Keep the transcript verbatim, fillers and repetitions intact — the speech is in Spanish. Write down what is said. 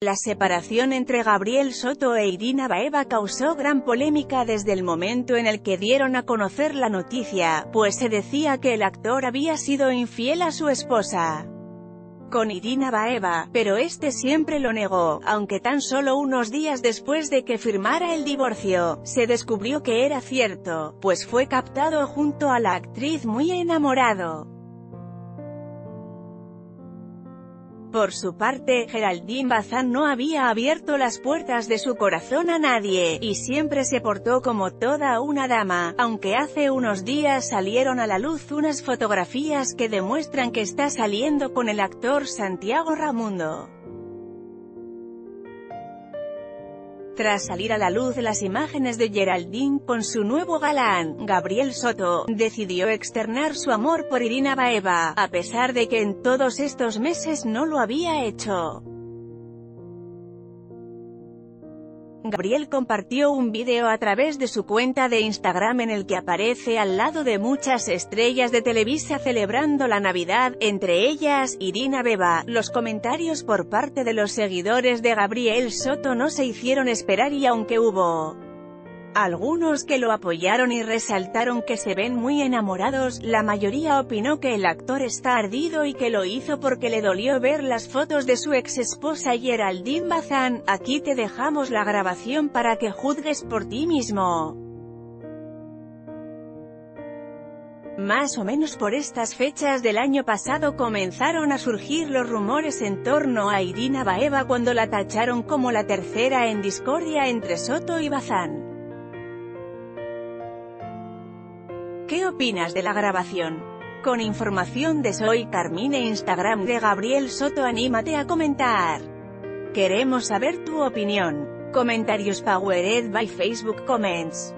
La separación entre Gabriel Soto e Irina Baeva causó gran polémica desde el momento en el que dieron a conocer la noticia, pues se decía que el actor había sido infiel a su esposa, con Irina Baeva, pero este siempre lo negó, aunque tan solo unos días después de que firmara el divorcio, se descubrió que era cierto, pues fue captado junto a la actriz muy enamorado. Por su parte, Geraldine Bazán no había abierto las puertas de su corazón a nadie, y siempre se portó como toda una dama, aunque hace unos días salieron a la luz unas fotografías que demuestran que está saliendo con el actor Santiago Ramundo. Tras salir a la luz las imágenes de Geraldine con su nuevo galán, Gabriel Soto, decidió externar su amor por Irina Baeva, a pesar de que en todos estos meses no lo había hecho. Gabriel compartió un video a través de su cuenta de Instagram en el que aparece al lado de muchas estrellas de Televisa celebrando la Navidad, entre ellas, Irina Baeva. Los comentarios por parte de los seguidores de Gabriel Soto no se hicieron esperar y aunque hubo algunos que lo apoyaron y resaltaron que se ven muy enamorados, la mayoría opinó que el actor está ardido y que lo hizo porque le dolió ver las fotos de su ex esposa Geraldine Bazán. Aquí te dejamos la grabación para que juzgues por ti mismo. Más o menos por estas fechas del año pasado comenzaron a surgir los rumores en torno a Irina Baeva cuando la tacharon como la tercera en discordia entre Soto y Bazán. ¿Qué opinas de la grabación? Con información de Soy Carmín e Instagram de Gabriel Soto, anímate a comentar. Queremos saber tu opinión. Comentarios powered by Facebook Comments.